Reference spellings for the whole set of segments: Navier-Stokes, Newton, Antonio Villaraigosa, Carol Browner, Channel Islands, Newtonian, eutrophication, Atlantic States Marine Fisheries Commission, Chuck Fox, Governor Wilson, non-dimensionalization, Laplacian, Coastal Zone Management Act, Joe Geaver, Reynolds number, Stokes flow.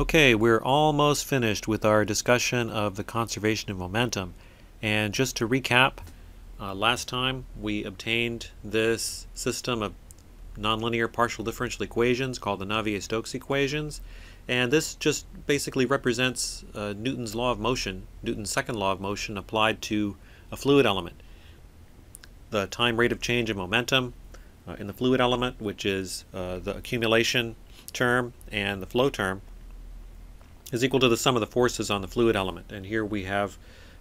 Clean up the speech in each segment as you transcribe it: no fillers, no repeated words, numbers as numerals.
Okay, we're almost finished with our discussion of the conservation of momentum. And just to recap, last time we obtained this system of nonlinear partial differential equations called the Navier-Stokes equations. And this just basically represents Newton's law of motion, Newton's second law of motion applied to a fluid element. The time rate of change of momentum in the fluid element, which is the accumulation term and the flow term, is equal to the sum of the forces on the fluid element. And here we have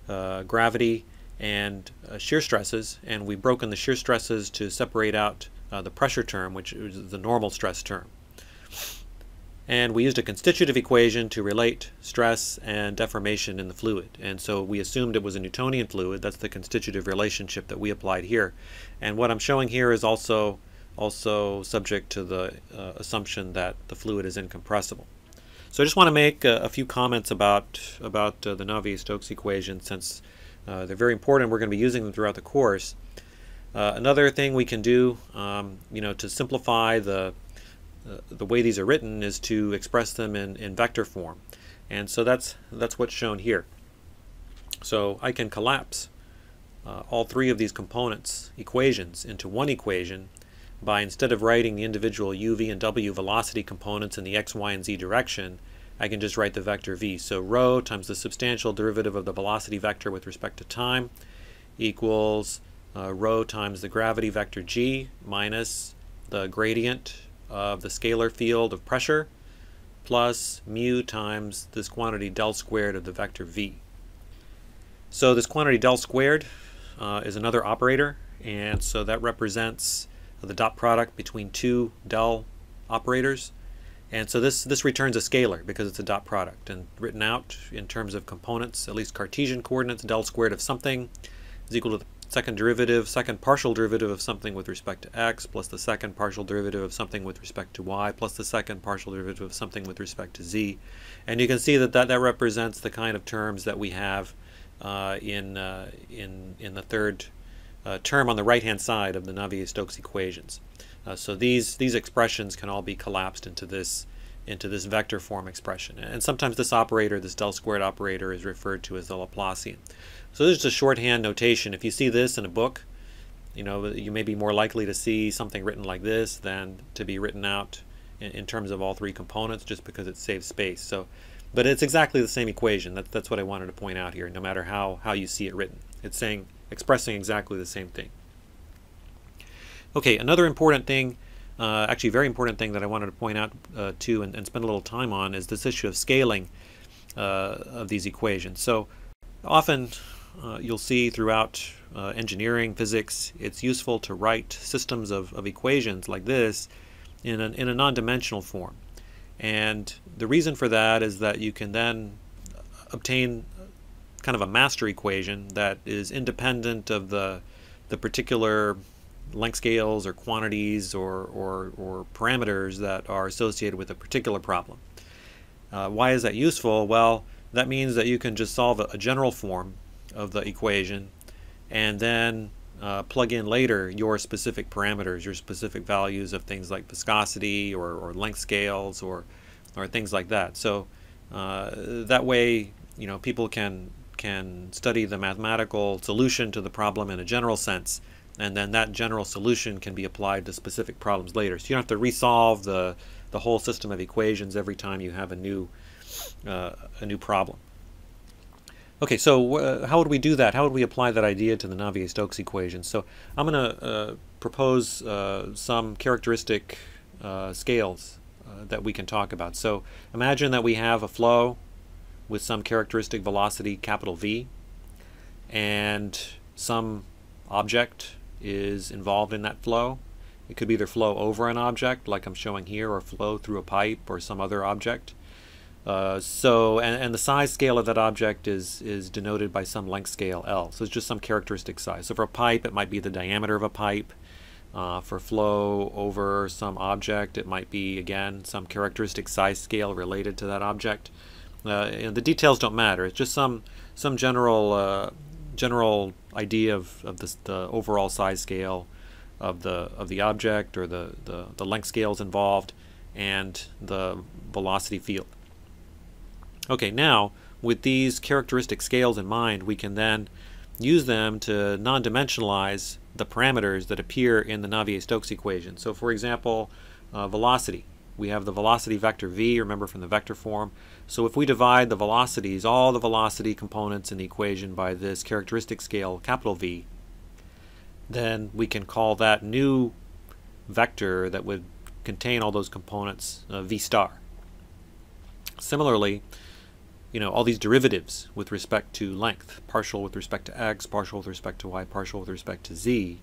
gravity and shear stresses, and we've broken the shear stresses to separate out the pressure term, which is the normal stress term. And we used a constitutive equation to relate stress and deformation in the fluid. And so we assumed it was a Newtonian fluid. That's the constitutive relationship that we applied here. And what I'm showing here is also subject to the assumption that the fluid is incompressible. So I just want to make a few comments about the Navier-Stokes equation, since they're very important. We're going to be using them throughout the course. Another thing we can do, to simplify the way these are written, is to express them in vector form, and so that's what's shown here. So I can collapse all three of these components equations into one equation by, instead of writing the individual u, v, and w velocity components in the x, y, and z direction, I can just write the vector v. So rho times the substantial derivative of the velocity vector with respect to time equals rho times the gravity vector g minus the gradient of the scalar field of pressure plus mu times this quantity del squared of the vector v. So this quantity del squared is another operator, and so that represents the dot product between two del operators. And so this returns a scalar because it's a dot product, and written out in terms of components, at least Cartesian coordinates, del squared of something is equal to the second partial derivative of something with respect to x, plus the second partial derivative of something with respect to y, plus the second partial derivative of something with respect to z. And you can see that represents the kind of terms that we have in the third term on the right-hand side of the Navier-Stokes equations. So these expressions can all be collapsed into this vector form expression. And sometimes this operator, this del squared operator, is referred to as the Laplacian. So this is a shorthand notation. If you see this in a book, you may be more likely to see something written like this than to be written out in terms of all three components, just because it saves space. So, but it's exactly the same equation. That's what I wanted to point out here. No matter how you see it written, it's expressing exactly the same thing. Okay, another important thing, actually very important thing that I wanted to point out to and spend a little time on, is this issue of scaling of these equations. So often you'll see throughout engineering, physics, it's useful to write systems of equations like this in a non-dimensional form. And the reason for that is that you can then obtain kind of a master equation that is independent of the particular length scales or quantities or parameters that are associated with a particular problem. Why is that useful? Well, that means that you can just solve a general form of the equation and then plug in later your specific parameters, your specific values of things like viscosity or length scales or things like that. So that way, people can study the mathematical solution to the problem in a general sense, and then that general solution can be applied to specific problems later. So you don't have to resolve the whole system of equations every time you have a new problem. Okay, so how would we do that? How would we apply that idea to the Navier-Stokes equation? So I'm going to propose some characteristic scales that we can talk about. So imagine that we have a flow with some characteristic velocity, capital V, and some object is involved in that flow. It could be either flow over an object, like I'm showing here, or flow through a pipe or some other object. And the size scale of that object is denoted by some length scale L. So it's just some characteristic size. So for a pipe, it might be the diameter of a pipe. For flow over some object, it might be, again, some characteristic size scale related to that object. And the details don't matter. It's just some general idea of the overall size scale of the object, or the length scales involved, and the velocity field. Okay, now with these characteristic scales in mind, we can then use them to non-dimensionalize the parameters that appear in the Navier-Stokes equation. So for example, velocity. We have the velocity vector v, remember from the vector form. So if we divide the velocities, all the velocity components in the equation by this characteristic scale, capital V, then we can call that new vector that would contain all those components v star. Similarly, you know, all these derivatives with respect to length, partial with respect to x, partial with respect to y, partial with respect to z,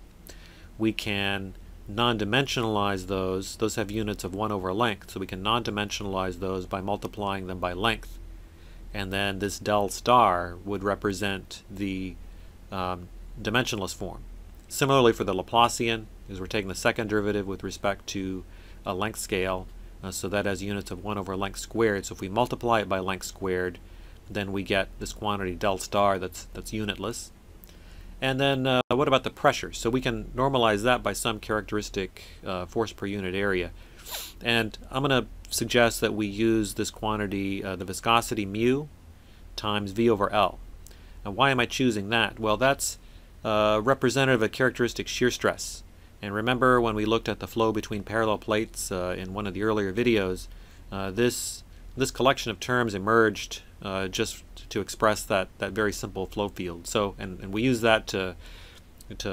we can non-dimensionalize those. Those have units of 1 over length, so we can non-dimensionalize those by multiplying them by length. And then this del star would represent the dimensionless form. Similarly for the Laplacian, is we're taking the second derivative with respect to a length scale, so that has units of 1 over length squared. So if we multiply it by length squared, then we get this quantity del star that's unitless. And then what about the pressure? So we can normalize that by some characteristic force per unit area. And I'm going to suggest that we use this quantity, the viscosity mu times V over L. And why am I choosing that? Well, that's representative of characteristic shear stress. And remember when we looked at the flow between parallel plates in one of the earlier videos, this collection of terms emerged just to express that very simple flow field. So, and we use that to get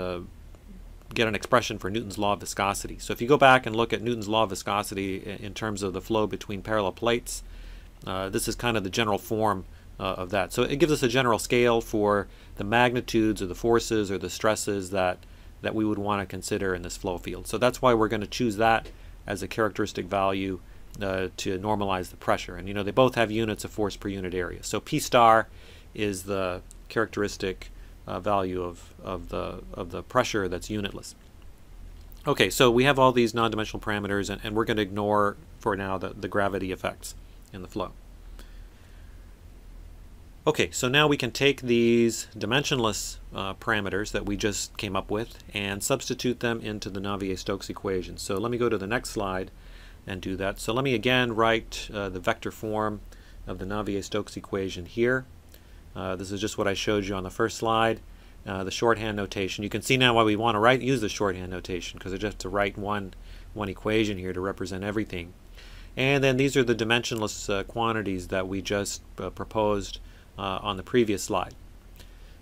an expression for Newton's law of viscosity. So if you go back and look at Newton's law of viscosity in terms of the flow between parallel plates, this is kind of the general form of that. So it gives us a general scale for the magnitudes or the forces or the stresses that we would want to consider in this flow field. So that's why we're going to choose that as a characteristic value to normalize the pressure. And you know, they both have units of force per unit area. So P star is the characteristic value of the pressure that's unitless. Okay, so we have all these non-dimensional parameters, and we're going to ignore for now the gravity effects in the flow. Okay, so now we can take these dimensionless parameters that we just came up with and substitute them into the Navier-Stokes equation. So let me go to the next slide and do that. So let me again write the vector form of the Navier-Stokes equation here. This is just what I showed you on the first slide, the shorthand notation. You can see now why we want to use the shorthand notation, because I just have to write one equation here to represent everything. And then these are the dimensionless quantities that we just proposed on the previous slide.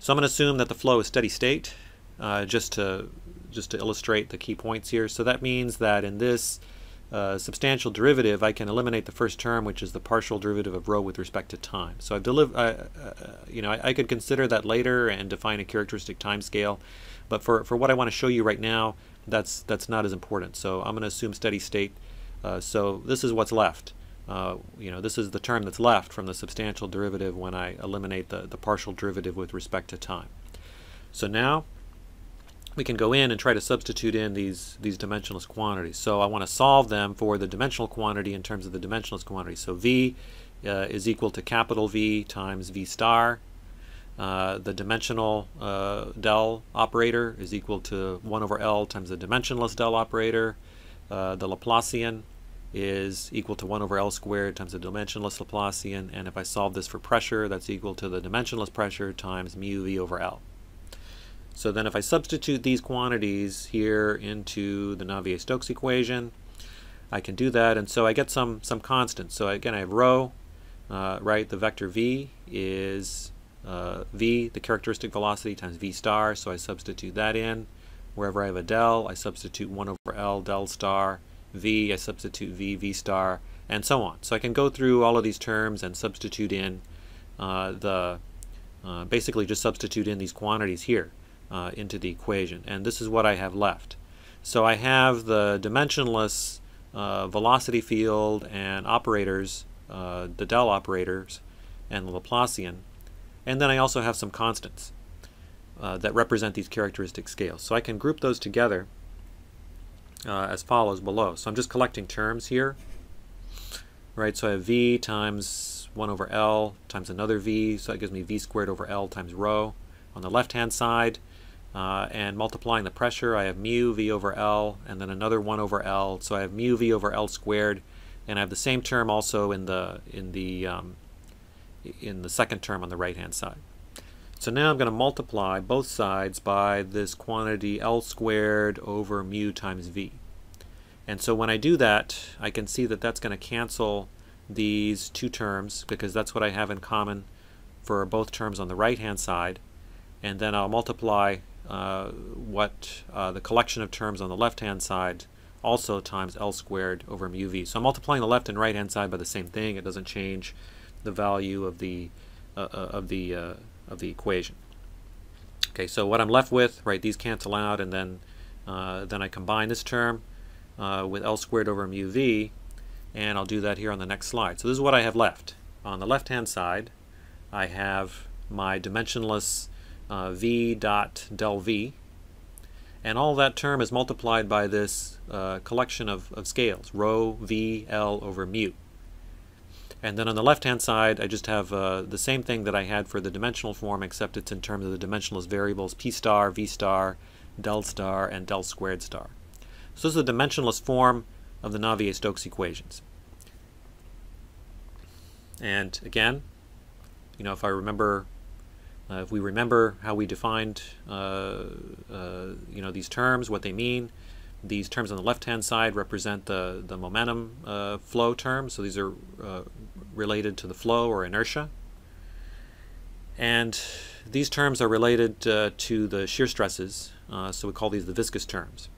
So I'm going to assume that the flow is steady state, just to illustrate the key points here. So that means that in this substantial derivative, I can eliminate the first term, which is the partial derivative of rho with respect to time. So I've I could consider that later and define a characteristic time scale, but for what I want to show you right now, that's not as important. So I'm going to assume steady state. So this is what's left. You know, this is the term that's left from the substantial derivative when I eliminate the partial derivative with respect to time. So now we can go in and try to substitute in these dimensionless quantities. So I want to solve them for the dimensional quantity in terms of the dimensionless quantity. So V is equal to capital V times V star. The dimensional del operator is equal to 1 over L times the dimensionless del operator. The Laplacian is equal to 1 over L squared times the dimensionless Laplacian. And if I solve this for pressure, that's equal to the dimensionless pressure times mu V over L. So then if I substitute these quantities here into the Navier-Stokes equation, I can do that, and so I get some constants. So again, I have rho, right? The vector v is v, the characteristic velocity, times v star, so I substitute that in. Wherever I have a del, I substitute 1 over L, del star, v, I substitute v, v star, and so on. So I can go through all of these terms and substitute in basically just substitute in these quantities here into the equation, and this is what I have left. So I have the dimensionless velocity field and operators, the del operators and the Laplacian, and then I also have some constants that represent these characteristic scales. So I can group those together as follows below. So I'm just collecting terms here, right? So I have v times 1 over L times another v, so that gives me v squared over L times rho on the left hand side. And multiplying the pressure, I have mu V over L, and then another 1 over L, so I have mu V over L squared, and I have the same term also in the in the second term on the right-hand side. So now I'm going to multiply both sides by this quantity L squared over mu times V. And so when I do that, I can see that that's going to cancel these two terms, because that's what I have in common for both terms on the right-hand side. And then I'll multiply the collection of terms on the left-hand side also times L squared over mu V. So I'm multiplying the left and right-hand side by the same thing. It doesn't change the value of the equation. Okay, so what I'm left with, right, these cancel out, and then I combine this term with L squared over mu V, and I'll do that here on the next slide. So this is what I have left. On the left-hand side, I have my dimensionless V dot del V, and all that term is multiplied by this collection of scales, rho V L over mu. And then on the left-hand side, I just have the same thing that I had for the dimensional form, except it's in terms of the dimensionless variables P star, V star, del star, and del squared star. So this is the dimensionless form of the Navier-Stokes equations. And again, you know, if I remember, if we remember how we defined, you know, these terms, what they mean. These terms on the left-hand side represent the momentum flow terms, so these are related to the flow or inertia. And these terms are related to the shear stresses, so we call these the viscous terms.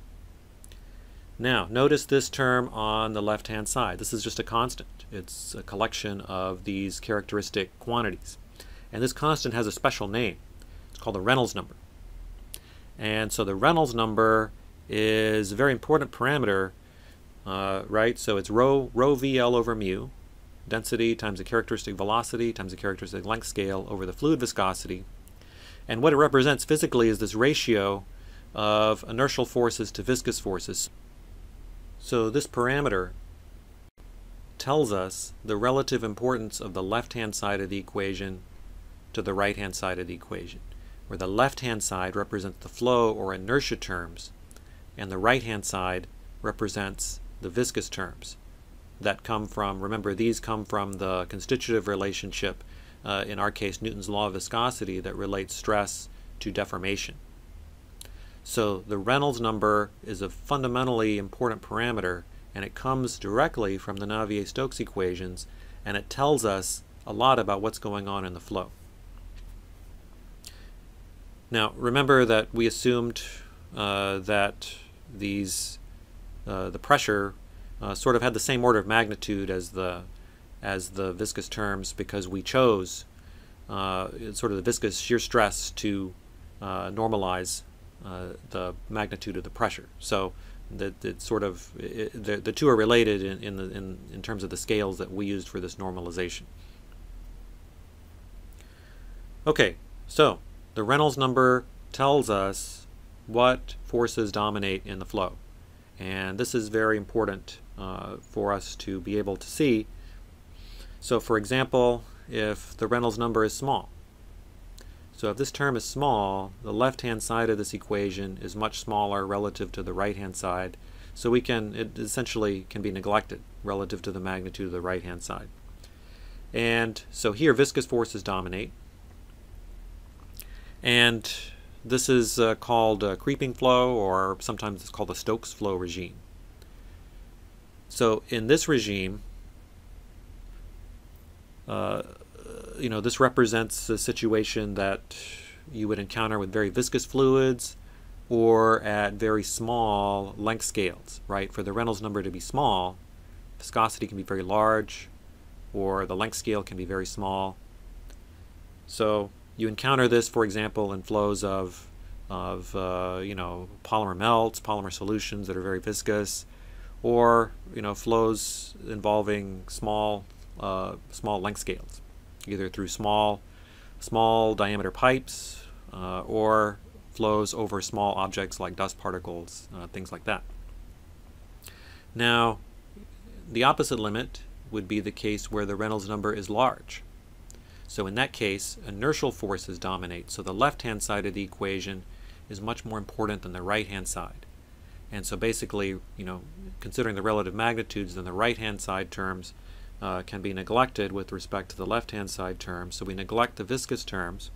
Now, notice this term on the left-hand side. This is just a constant. It's a collection of these characteristic quantities. And this constant has a special name. It's called the Reynolds number. And so the Reynolds number is a very important parameter, right? So it's rho VL over mu, density times the characteristic velocity times the characteristic length scale over the fluid viscosity. And what it represents physically is this ratio of inertial forces to viscous forces. So this parameter tells us the relative importance of the left-hand side of the equation to the right-hand side of the equation, where the left-hand side represents the flow or inertia terms, and the right-hand side represents the viscous terms that come from, remember, these come from the constitutive relationship, in our case, Newton's law of viscosity, that relates stress to deformation. So the Reynolds number is a fundamentally important parameter, and it comes directly from the Navier-Stokes equations, and it tells us a lot about what's going on in the flow. Now, remember that we assumed that these the pressure sort of had the same order of magnitude as the viscous terms, because we chose sort of the viscous shear stress to normalize the magnitude of the pressure. So that sort of the two are related in terms of the scales that we used for this normalization. Okay, so the Reynolds number tells us what forces dominate in the flow. And this is very important for us to be able to see. So for example, if the Reynolds number is small, so if this term is small, the left-hand side of this equation is much smaller relative to the right-hand side, so we can, it essentially can be neglected relative to the magnitude of the right-hand side. And so here viscous forces dominate. And this is called creeping flow, or sometimes it's called the Stokes flow regime. So in this regime, you know, this represents a situation that you would encounter with very viscous fluids or at very small length scales, right? For the Reynolds number to be small, viscosity can be very large, or the length scale can be very small. So you encounter this, for example, in flows of you know, polymer melts, polymer solutions that are very viscous, or, you know, flows involving small length scales, either through small diameter pipes or flows over small objects like dust particles, things like that. Now, the opposite limit would be the case where the Reynolds number is large. So in that case, inertial forces dominate. So the left-hand side of the equation is much more important than the right-hand side. And so basically, you know, considering the relative magnitudes, then the right-hand side terms can be neglected with respect to the left-hand side terms. So we neglect the viscous terms.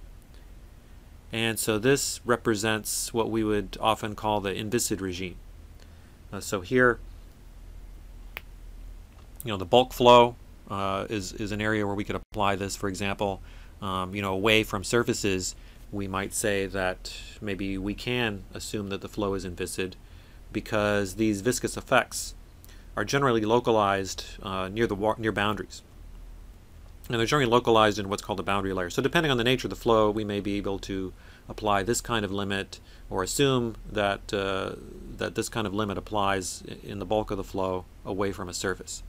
And so this represents what we would often call the inviscid regime. So here, you know, the bulk flow is an area where we could apply this. For example, you know, away from surfaces, we might say that maybe we can assume that the flow is inviscid because these viscous effects are generally localized near boundaries. And they're generally localized in what's called the boundary layer. So depending on the nature of the flow, we may be able to apply this kind of limit or assume that, that this kind of limit applies in the bulk of the flow away from a surface.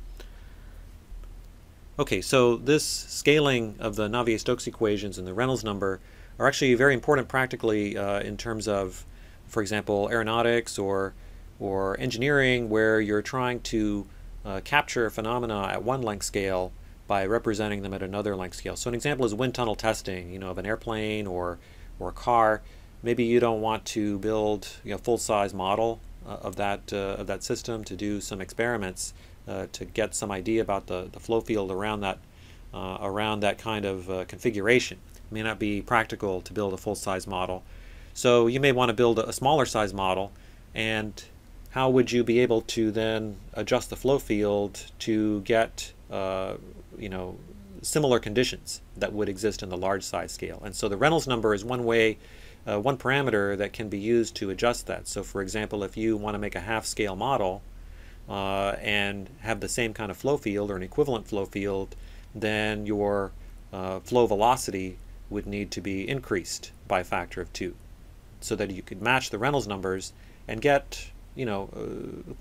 Okay, so this scaling of the Navier-Stokes equations and the Reynolds number are actually very important practically in terms of, for example, aeronautics or engineering, where you're trying to capture phenomena at one length scale by representing them at another length scale. So an example is wind tunnel testing, you know, of an airplane or a car. Maybe you don't want to build, you know, full-size model of that system to do some experiments to get some idea about the flow field around that kind of configuration. It may not be practical to build a full-size model. So you may want to build a smaller size model, and how would you be able to then adjust the flow field to get you know, similar conditions that would exist in the large size scale. And so the Reynolds number is one way, one parameter that can be used to adjust that. So for example, if you want to make a half scale model and have the same kind of flow field or an equivalent flow field, then your flow velocity would need to be increased by a factor of 2 so that you could match the Reynolds numbers and get, you know,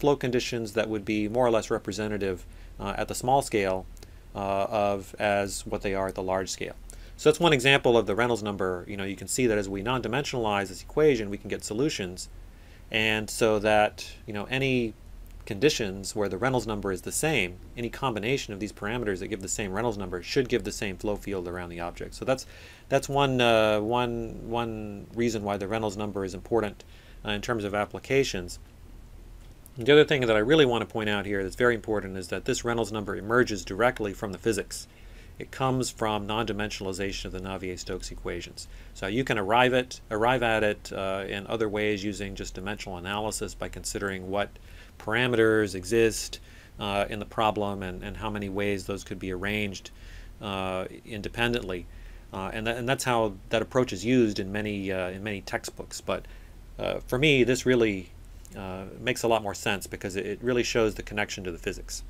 flow conditions that would be more or less representative at the small scale as what they are at the large scale. So that's one example of the Reynolds number. You know, you can see that as we non-dimensionalize this equation, we can get solutions, and so that, you know, any conditions where the Reynolds number is the same, any combination of these parameters that give the same Reynolds number should give the same flow field around the object. So that's one reason why the Reynolds number is important in terms of applications. The other thing that I really want to point out here that's very important is that this Reynolds number emerges directly from the physics. It comes from non-dimensionalization of the Navier-Stokes equations. So you can arrive at it in other ways using just dimensional analysis by considering what parameters exist in the problem and how many ways those could be arranged independently. And that's how that approach is used in many textbooks. But for me, this really makes a lot more sense because it really shows the connection to the physics.